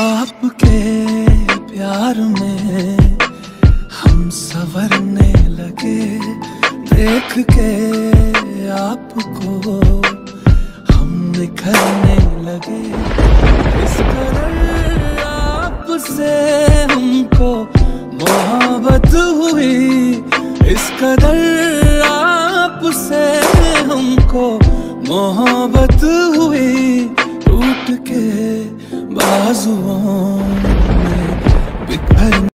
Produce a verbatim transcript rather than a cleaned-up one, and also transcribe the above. आपके प्यार में हम संवरने लगे, देख के आपको हम निखरने लगे। इस कदर आपसे हमको मोहब्बत हुई, इस कदर आपसे हमको मोहब्बत हुई, टूट के बाजुओं में बिखर